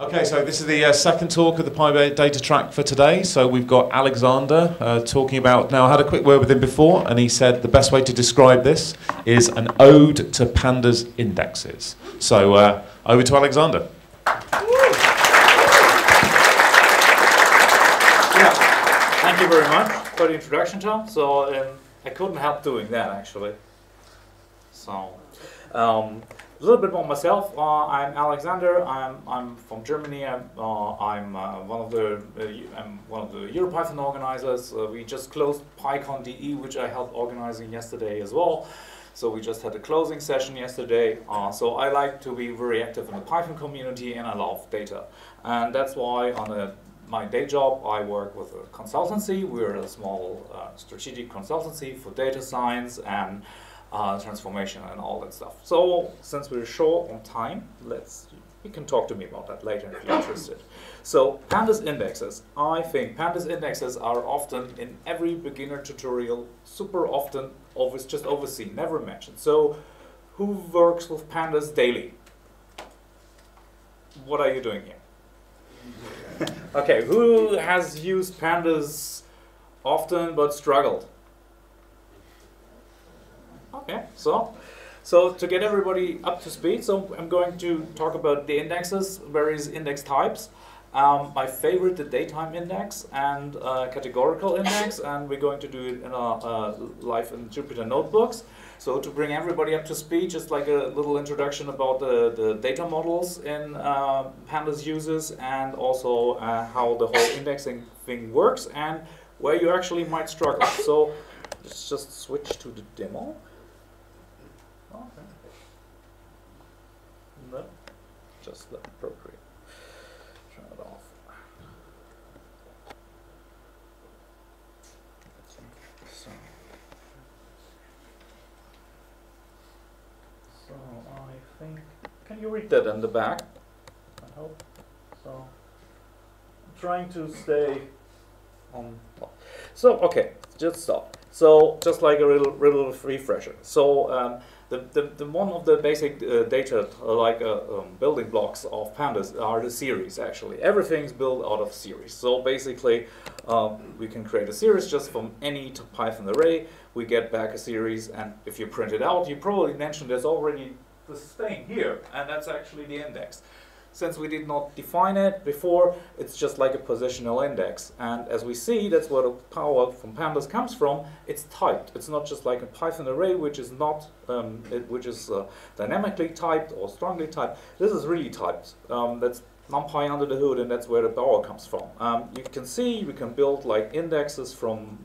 Okay, so this is the second talk of the PyData track for today. So we've got Alexander talking about, now I had a quick word with him before and he said the best way to describe this is an ode to pandas indexes. So over to Alexander. Yeah, thank you very much for the introduction, Tom. So I couldn't help doing that actually. So a little bit more myself. I'm Alexander. I'm from Germany. I'm one of the EuroPython organizers. We just closed PyCon DE, which I helped organizing yesterday as well. So we just had a closing session yesterday. So I like to be very active in the Python community, and I love data, and that's why on my day job I work with a consultancy. We're a small strategic consultancy for data science and transformation and all that stuff. So since we're short on time, you can talk to me about that later if you're interested. So pandas indexes. I think pandas indexes are often in every beginner tutorial, super often, always just overseen, never mentioned. So who works with pandas daily? What are you doing here? Okay, who has used pandas often but struggled? Okay, so to get everybody up to speed, so I'm going to talk about the indexes, various index types. My favorite, the daytime index and categorical index, and we're going to do it in our live in Jupyter notebooks. So to bring everybody up to speed, just like a little introduction about the data models in pandas uses, and also how the whole indexing thing works and where you actually might struggle. So let's just switch to the demo. Okay. No, just the appropriate. Turn it off. So I think. Can you read that in the back? I hope. So I'm trying to stay on. So okay, just stop. So just like a little refresher. So the one of the basic data building blocks of pandas are the series. Actually, everything's built out of series. So basically, we can create a series just from any Python array. We get back a series, and if you print it out, you probably mentioned there's already this thing here, and that's actually the index. Since we did not define it before, it's just like a positional index. And as we see, that's where the power from pandas comes from. It's typed. It's not just like a Python array, which is not, dynamically typed or strongly typed. This is really typed. That's NumPy under the hood, and that's where the power comes from. You can see we can build like indexes from,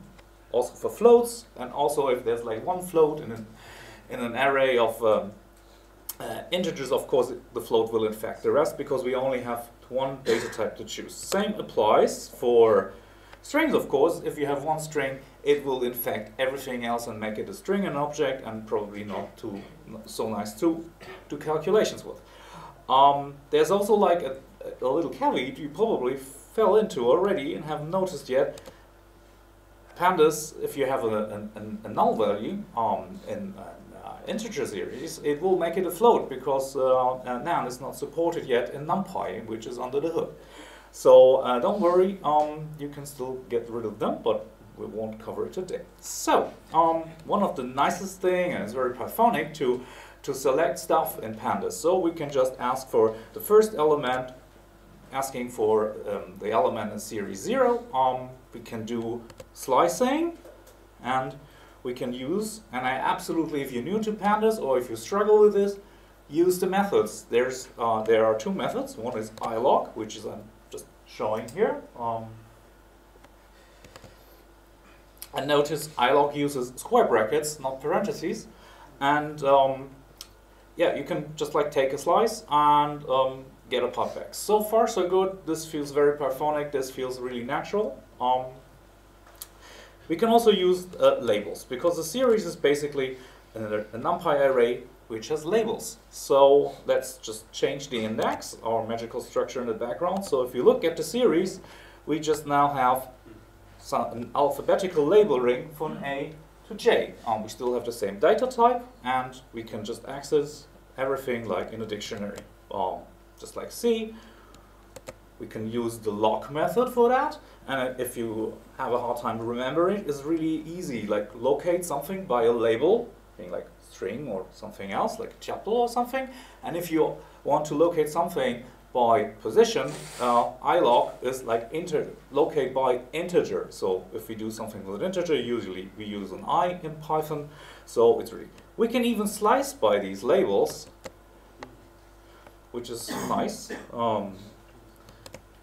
also for floats, and also if there's like one float in an array of integers, of course, the float will infect the rest because we only have one data type to choose. Same applies for strings, of course. If you have one string, it will infect everything else and make it a string, an object, and probably not too so nice to do calculations with. There's also like a little caveat you probably fell into already and haven't noticed yet. Pandas, if you have a null value integer series, it will make it a float because NaN is not supported yet in NumPy, which is under the hood. So don't worry, you can still get rid of them, but we won't cover it today. So one of the nicest thing, and it's very Pythonic, to select stuff in pandas. So we can just ask for the first element, asking for the element in series 0. We can do slicing, and we can use, and I absolutely, if you're new to pandas or if you struggle with this, use the methods. There are two methods. One is iloc, which is I'm just showing here. And notice iloc uses square brackets, not parentheses. And yeah, you can just like take a slice and get a putback. So far, so good. This feels very Pythonic. This feels really natural. We can also use labels, because the series is basically a NumPy array which has labels. So let's just change the index, our magical structure in the background. So if you look at the series, we just now have an alphabetical labeling from A to J. We still have the same data type, and we can just access everything like in a dictionary. just like C. We can use the loc method for that, and if you have a hard time remembering, it's really easy, like locate something by a label, like string or something else, like tuple or something, and if you want to locate something by position, iloc is like locate by integer, so if we do something with an integer, usually we use an I in Python, so it's really... We can even slice by these labels, which is nice.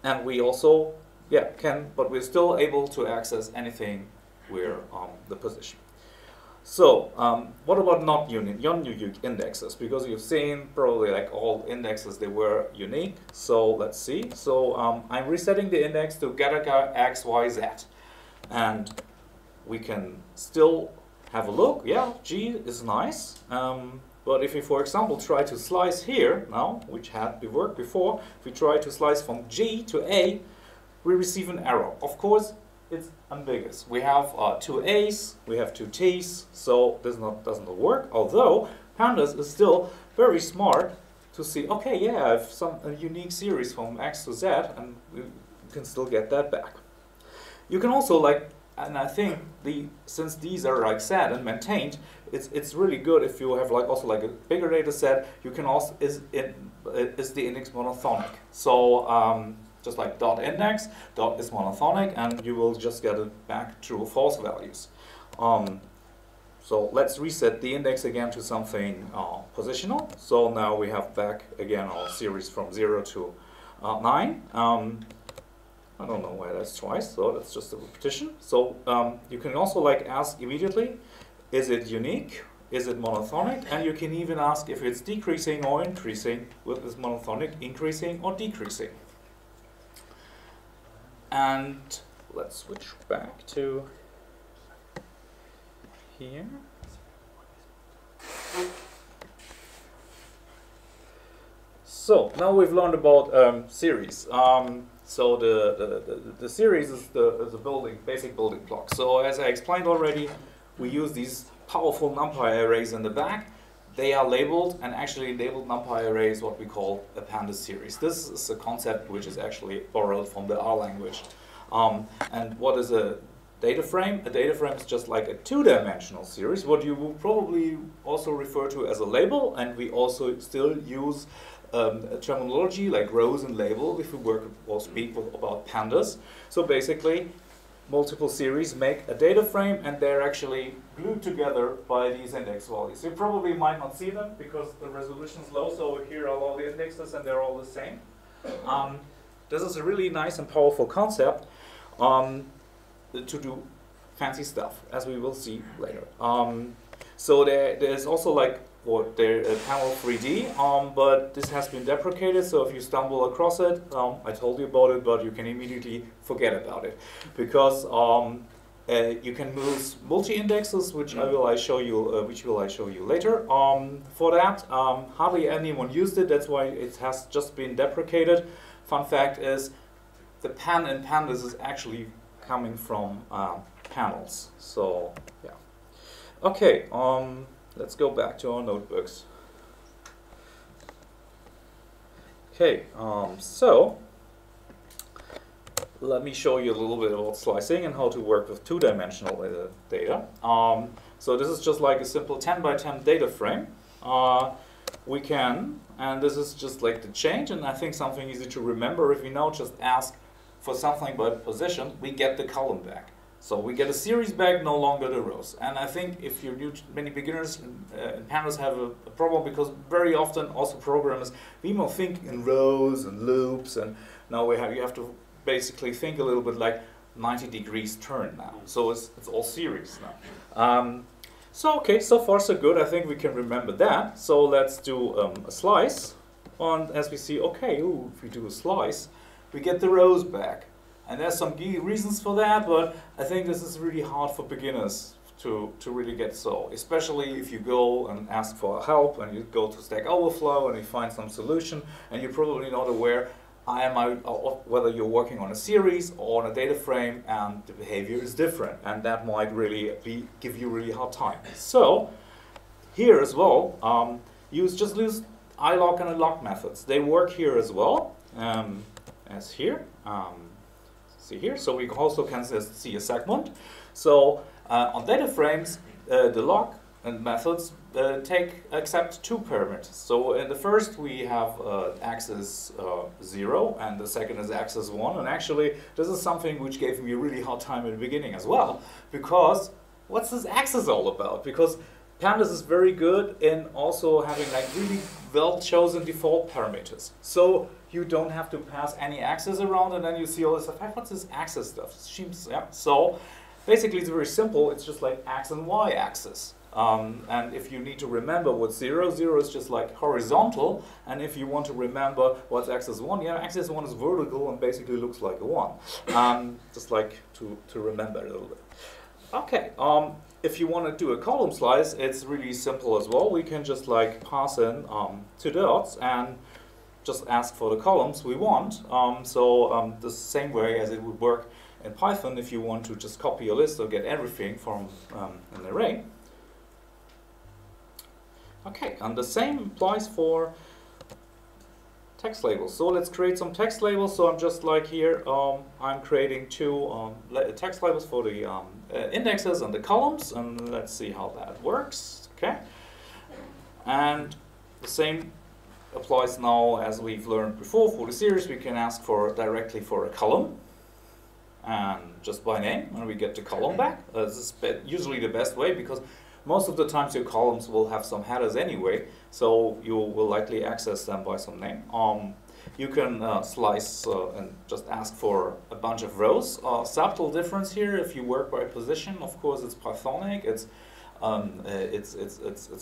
And we also, but we're still able to access anything where the position. So what about not unique indexes? Because you've seen probably like all indexes, they were unique. So let's see. So I'm resetting the index to Gattaca X, Y, Z. And we can still have a look. Yeah, G is nice. But if we, for example, try to slice here now, which had worked before, if we try to slice from G to A, we receive an error. Of course, it's ambiguous. We have two A's, we have two T's, so this doesn't work. Although pandas is still very smart to see, okay, yeah, I have a unique series from X to Z, and we can still get that back. You can also like, and I think since these are like set and maintained, it's really good if you have like also like a bigger data set. You can also is the index monothonic. So just like dot index dot is monothonic, and you will just get it back true or false values. So let's reset the index again to something positional. So now we have back again our series from 0 to 9. I don't know why that's twice, so that's just a repetition. So you can also like ask immediately, is it unique? Is it monothonic? And you can even ask if it's decreasing or increasing. With this monothonic, increasing or decreasing? And let's switch back to here. So now we've learned about series. So the series is the basic building block. So as I explained already, we use these powerful NumPy arrays in the back. They are labeled, and actually labeled NumPy array is what we call a pandas series. This is a concept which is actually borrowed from the R language. And what is a data frame? A data frame is just like a two-dimensional series, what you will probably also refer to as a label, and we also still use terminology like rows and label if we work or speak about pandas. So basically, multiple series make a data frame, and they're actually glued together by these index values. You probably might not see them because the resolution is low, so here are all the indexes and they're all the same. This is a really nice and powerful concept to do fancy stuff, as we will see later. So there's also like panel 3D, but this has been deprecated, so if you stumble across it, I told you about it, but you can immediately forget about it, because you can use multi-indexes, which I will show you later. For that, hardly anyone used it, that's why it has just been deprecated. Fun fact is, the pan in pandas is actually coming from panels, so yeah. Okay. Let's go back to our notebooks. Okay, so let me show you a little bit about slicing and how to work with two-dimensional data. So this is just like a simple 10 by 10 data frame. We can, and this is just like the change, and I think something easy to remember. If we now just ask for something by position, we get the column back. So we get a series back, no longer the rows. And I think if you're new, many beginners and pandas have a problem, because very often also programmers, we more think in rows and loops, and now you have to basically think a little bit like 90 degrees turn now. So it's all series now. So okay, so far so good. I think we can remember that. So let's do a slice. And as we see, okay, ooh, if we do a slice, we get the rows back. And there's some reasons for that, but I think this is really hard for beginners to really get so. Especially if you go and ask for help, and you go to Stack Overflow and you find some solution, and you're probably not aware whether you're working on a series or on a data frame, and the behavior is different, and that might really give you a really hard time. So here as well, you just lose iloc and loc methods. They work here as well as here. See here, so we also can see a segment. So on data frames, the loc and methods accept two parameters. So in the first we have axis 0 and the second is axis 1. And actually this is something which gave me a really hard time in the beginning as well, because what's this axis all about? Because pandas is very good in also having like really well chosen default parameters. So you don't have to pass any axis around and then you see all this stuff. Hey, what's this axis stuff? Yeah. So basically it's very simple. It's just like x and y axis. And if you need to remember what's 0 is just like horizontal, and if you want to remember what's axis 1, yeah, axis 1 is vertical and basically looks like a 1. Just like to remember a little bit. Okay, if you want to do a column slice, it's really simple as well. We can just like pass in two dots and just ask for the columns we want. The same way as it would work in Python if you want to just copy a list or get everything from an array. Okay, and the same applies for text labels. So let's create some text labels. So I'm just like here, I'm creating two text labels for the indexes and the columns, and let's see how that works. Okay, and the same applies now as we've learned before for the series. We can ask for directly for a column, and just by name, and we get the column back. This is usually the best way, because most of the times your columns will have some headers anyway, so you will likely access them by some name. You can slice and just ask for a bunch of rows. Subtle difference here, if you work by position, of course it's Pythonic, it's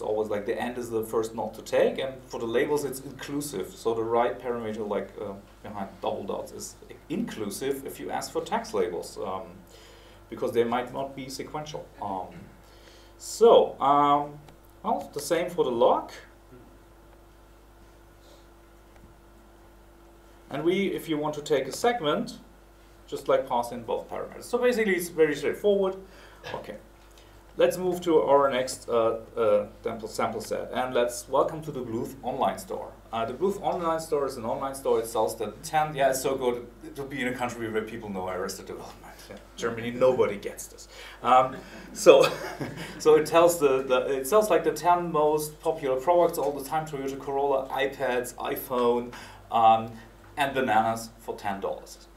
always like the end is the first node to take, and for the labels it's inclusive, so the right parameter like behind double dots is inclusive if you ask for text labels, because they might not be sequential. So, well, the same for the loc. And if you want to take a segment, just like pass in both parameters. So basically it's very straightforward. Okay, let's move to our next sample set, and let's welcome to the Bluth online store. The Bluth online store is an online store. It sells the 10, yeah, it's so good to be in a country where people know Arrested Development. Yeah. Germany, nobody gets this. So it tells it sells like the 10 most popular products all the time: Toyota Corolla, iPads, iPhone, and bananas for $10.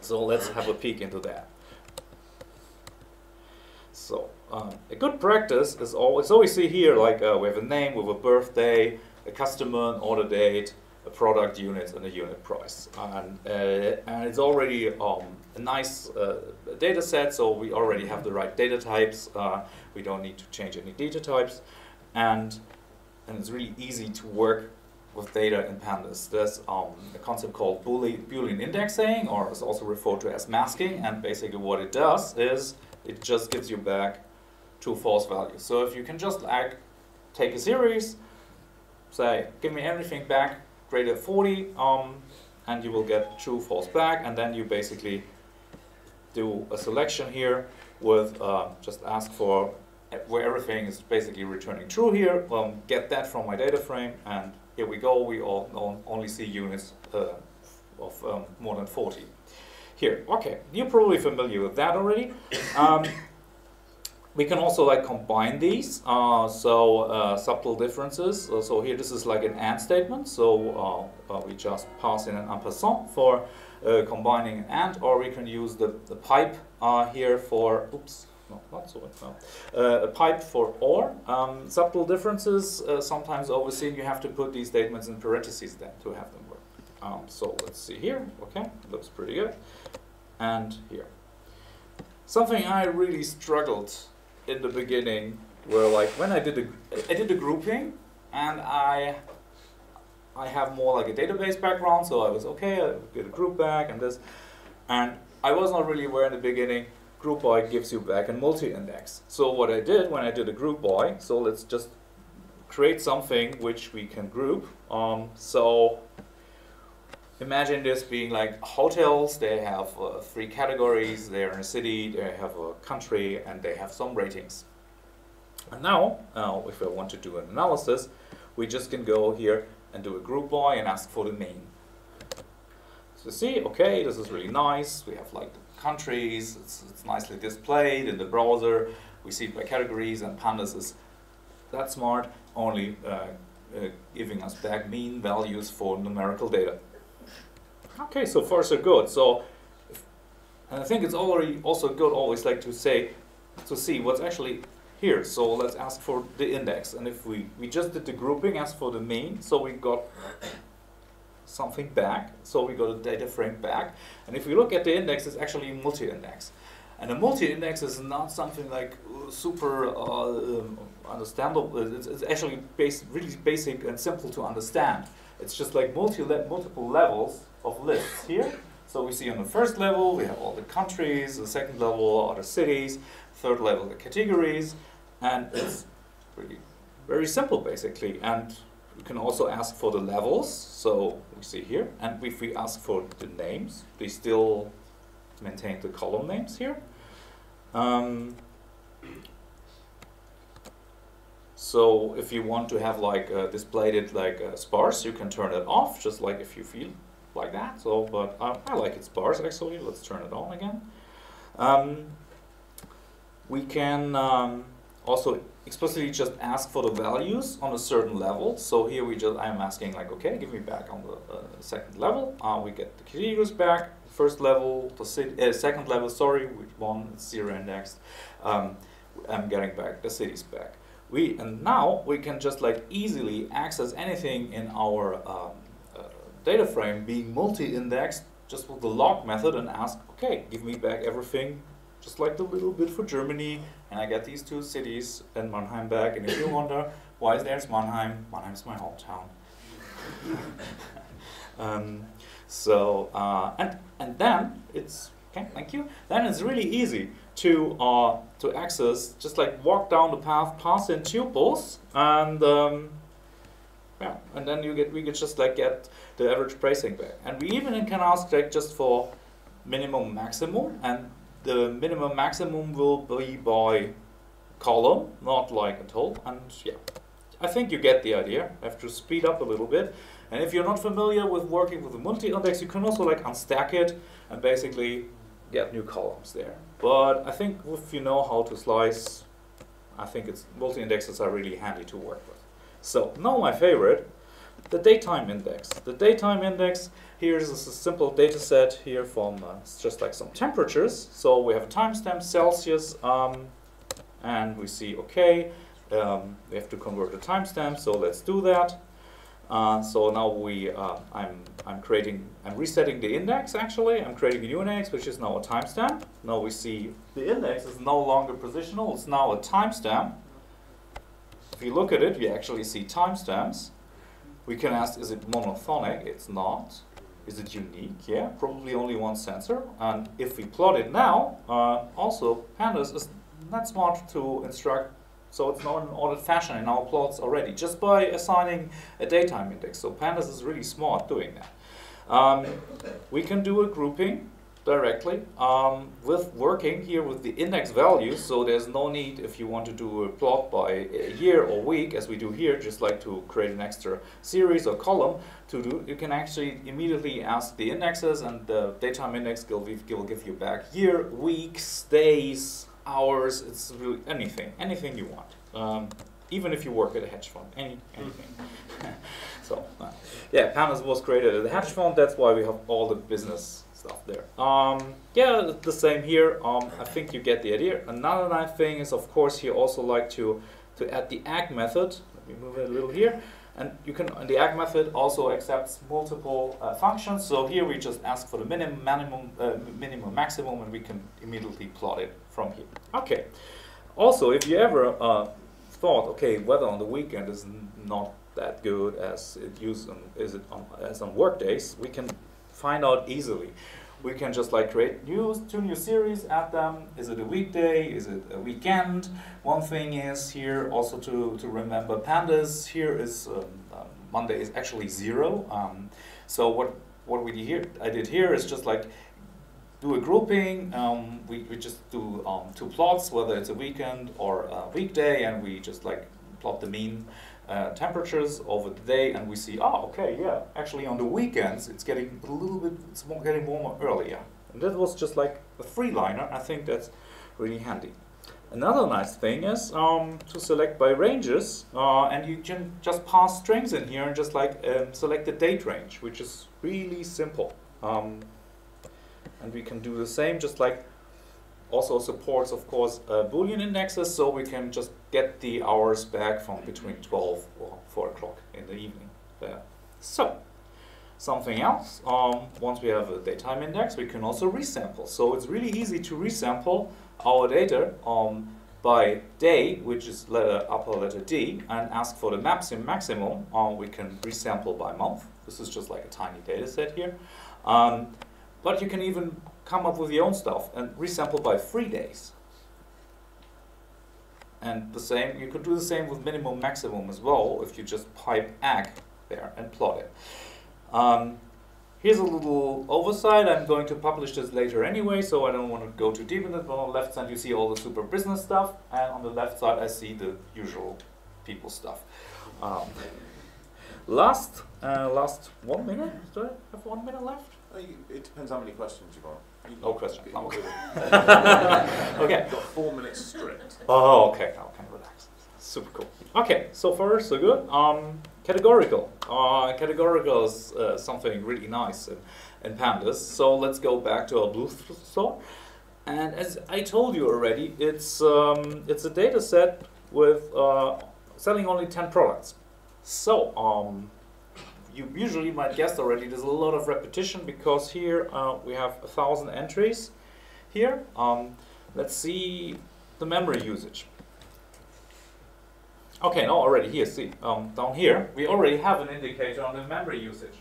So let's have a peek into that. So a good practice is always, so we see here like we have a name with a birthday, a customer, an order date, a product unit, and a unit price. And it's already a nice data set, so we already have the right data types. We don't need to change any data types. And it's really easy to work with data in pandas. There's a concept called Boolean indexing, or it's also referred to as masking, and basically what it does is it just gives you back two false values. So if you can just like take a series, say, give me everything back greater than 40, and you will get true, false back, and then you basically do a selection here with just ask for where everything is basically returning true here, get that from my data frame, and here we go, we all only see units of more than 40. Here, okay, you're probably familiar with that already. We can also like combine these, subtle differences. So here this is like an AND statement, so we just pass in an ampersand for combining an AND, or we can use the pipe here for, oops, no, not so much, no. A pipe for OR. Subtle differences, sometimes overseen, you have to put these statements in parentheses then to have them work. So let's see here, okay, looks pretty good. And here. Something I really struggled in the beginning were like when I did a grouping, and I have more like a database background, so I was okay, I get a group back and this. And I was not really aware in the beginning, group by gives you back a multi-index. So what I did when I did a group by, so let's just create something which we can group. So imagine this being like hotels. They have three categories. They are in a city, they have a country, and they have some ratings. And now, if I want to do an analysis, we just can go here and do a group by and ask for the name. So see, okay, this is really nice. We have like the countries, it's nicely displayed in the browser. We see it by categories, and pandas is that smart, only giving us back mean values for numerical data. Okay, so far so good. So, and I think it's already also good always like to say, to see what's actually here. So let's ask for the index. And if we just did the grouping, ask for the mean, so we got something back. So we got a data frame back. And if we look at the index, it's actually a multi-index. And a multi-index is not something like super understandable. It's actually really basic and simple to understand. It's just like multiple levels of lists here. So we see on the first level, we have all the countries, the second level, all the cities, third level, the categories, and it's really very simple, basically. And you can also ask for the levels, so we see here, and if we ask for the names, they still maintain the column names here. So if you want to have like displayed it like sparse, you can turn it off, just like if you feel like that. So, but I like it sparse actually. Let's turn it on again. We can also explicitly just ask for the values on a certain level. So here we just, I'm asking like, okay, give me back on the second level. We get the categories back, first level, the city, second level, sorry, which one, it's zero indexed. I'm getting back the cities back. And now we can just like easily access anything in our data frame being multi-indexed just with the loc method and ask, okay, give me back everything just like the little bit for Germany, and I get these two cities and Mannheim back. And if you wonder, why is there's Mannheim? Mannheim's my hometown. And then it's, okay, thank you. Then it's really easy to access, just like walk down the path, pass in tuples, and yeah, and then you get, we could just like get the average pricing back. And we even can ask like just for minimum, maximum, and the minimum maximum will be by column, not like a total. And yeah, I think you get the idea. I have to speed up a little bit. And if you're not familiar with working with a multi-index, you can also like unstack it and basically get new columns there. But I think if you know how to slice, I think it's multi-indexes are really handy to work with. So now my favorite, the daytime index. The daytime index, here's a simple data set here from just like some temperatures. So we have a timestamp, Celsius, and we see, okay, we have to convert the timestamp, so let's do that. So now we, I'm resetting the index actually. I'm creating a new index, which is now a timestamp. Now we see the index is no longer positional, it's now a timestamp. If you look at it, you actually see timestamps. We can ask, is it monophonic? It's not. Is it unique? Yeah, probably only one sensor. And if we plot it now, also pandas is not smart to instruct, so it's not an ordered fashion in our plots already, just by assigning a daytime index. So pandas is really smart doing that. We can do a grouping directly with working here with the index values, so there's no need if you want to do a plot by a year or week as we do here, just like to create an extra series or column to do. You can actually immediately ask the indexes, and the daytime index will give you back year, weeks, days, hours. It's really anything you want, even if you work at a hedge fund, anything. So yeah, pandas was created at a hedge fund, that's why we have all the business stuff there. Yeah, the same here. I think you get the idea. Another nice thing is, of course, here also like to add the ACK method. Let me move it a little here, and you can. And the ACK method also accepts multiple functions. So here we just ask for the minimum, maximum, and we can immediately plot it from here. Okay. Also, if you ever thought, okay, weather on the weekend is not that good as it used as on work days, we can find out easily. We can just like create two new series, add them. Is it a weekday? Is it a weekend? One thing is here also to remember, pandas here is Monday is actually 0. So what we did here, I did here is just like do a grouping. We just do two plots, whether it's a weekend or a weekday, and we just like plot the mean. temperatures over the day, and we see, oh, okay, yeah, actually on the weekends it's getting a little bit, it's getting warmer earlier. And that was just like a three-liner. I think that's really handy. Another nice thing is to select by ranges, and you can just pass strings in here and just like select the date range, which is really simple. And we can do the same, just like also supports, of course, Boolean indexes, so we can just get the hours back from between 12 or 4 o'clock in the evening. There. So, something else, once we have a daytime index, we can also resample. So it's really easy to resample our data by day, which is letter upper letter D, and ask for the maximum. We can resample by month. This is just like a tiny data set here. But you can even come up with your own stuff and resample by 3 days. And the same, you could do the same with minimum maximum as well, if you just pipe ACK there and plot it. Here's a little oversight. I'm going to publish this later anyway, so I don't want to go too deep in it. But on the left side, you see all the super business stuff, and on the left side, I see the usual people stuff. Last 1 minute? Do I have 1 minute left? It depends how many questions you want. No question. Okay. You've got 4 minutes strict. Oh, okay. Now I can relax. Super cool. Okay, so far so good. Categorical. Categorical is something really nice in pandas. So let's go back to our Bluth store. And as I told you already, it's a data set with selling only 10 products. So you usually might guess already there's a lot of repetition, because here we have 1,000 entries here. Let's see the memory usage. Okay, now already here, see, down here, we already have an indicator on the memory usage.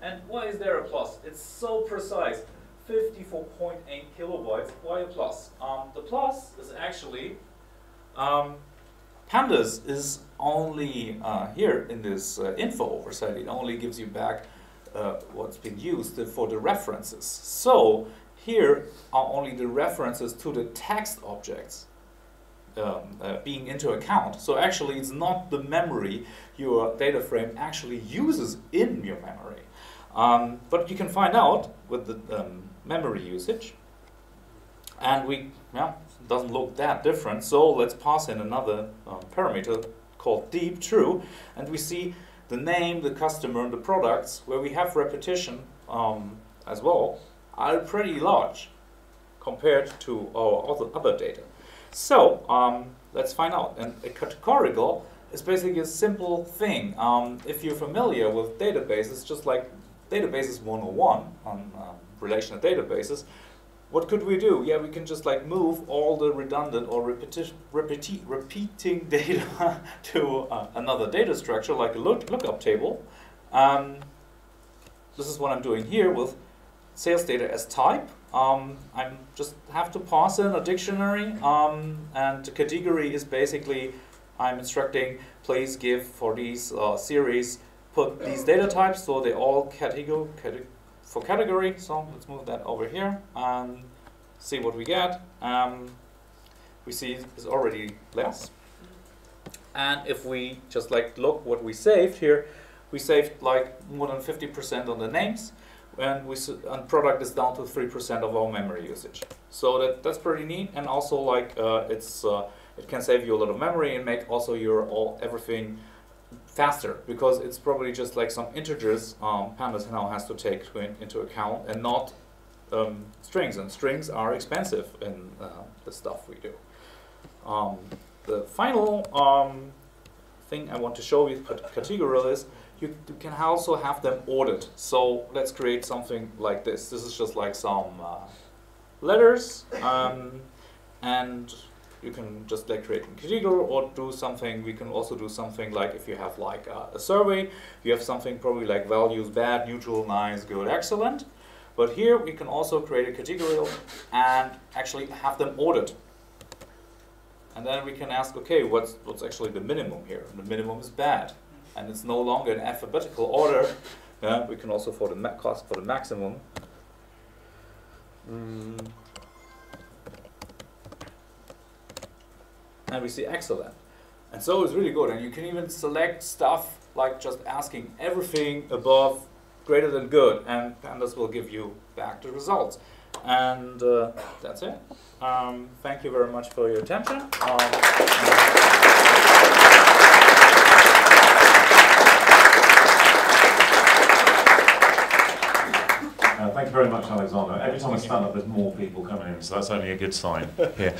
And why is there a plus? It's so precise, 54.8 kilobytes, why a plus? The plus is actually, pandas is only here in this info oversight, it only gives you back what's been used for the references. So here are only the references to the text objects. Being into account. So actually it's not the memory your data frame actually uses in your memory. But you can find out with the memory usage. And we, yeah, it doesn't look that different. So let's pass in another parameter called deep true. And we see the name, the customer, and the products, where we have repetition as well, are pretty large compared to our other data. So let's find out. And a categorical is basically a simple thing. If you're familiar with databases, just like databases 101 on relational databases, what could we do? Yeah, we can just like move all the redundant or repeating data to another data structure, like a lookup table. This is what I'm doing here with sales data as type. I just have to pass in a dictionary, and the category is basically, I'm instructing, please give for these series, put these data types, so they all for category. So let's move that over here and see what we get. We see it's already less. And if we just like look what we saved here, we saved like more than 50% on the names. And product is down to 3% of our memory usage. So that's pretty neat, and also like it can save you a lot of memory and make also your everything faster, because it's probably just like some integers pandas now has to take into account, and not strings. And strings are expensive in the stuff we do. The final thing I want to show you with Categorical is, you can also have them ordered. So let's create something like this. This is just like some letters, and you can just like create a category, or do something. We can also do something like, if you have like a survey, you have something probably like values, bad, neutral, nice, good, excellent. But here we can also create a category and actually have them ordered. And then we can ask, okay, what's actually the minimum here? And the minimum is bad. And it's no longer in alphabetical order. We can also cost for the maximum. And we see excellent. And so it's really good. And you can even select stuff like just asking everything above greater than good, and pandas will give you back the results. And that's it. Thank you very much for your attention. Thank you very much, Alexander. Every time I stand up, there's more people coming in, so that's only a good sign here.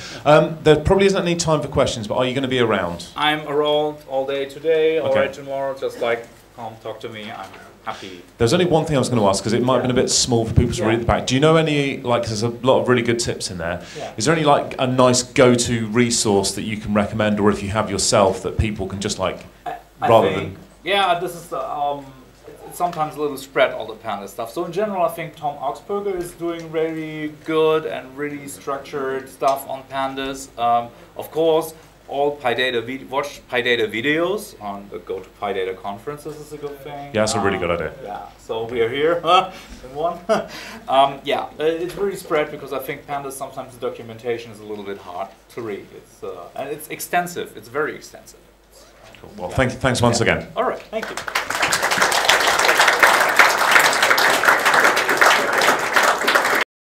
There probably isn't any time for questions, but are you going to be around? I'm around all day today, all day tomorrow, just like come talk to me. I'm happy. There's only one thing I was going to ask, because it might have been a bit small for people to read at the back. Do you know any, like, there's a lot of really good tips in there. Yeah. Is there any, like, a nice go-to resource that you can recommend, or if you have yourself, that people can just, like, rather than... Yeah, this is the... sometimes a little spread all the pandas stuff. So in general, I think Tom Augsburger is doing really good and really structured stuff on pandas. Of course, all PyData, watch PyData videos on the go to PyData conferences is a good thing. Yeah, that's a really good idea. Yeah, so we are here in one. Yeah, it's really spread because I think pandas sometimes the documentation is a little bit hard to read. It's and it's extensive. It's very extensive. Cool. Well, thanks once again. All right, thank you.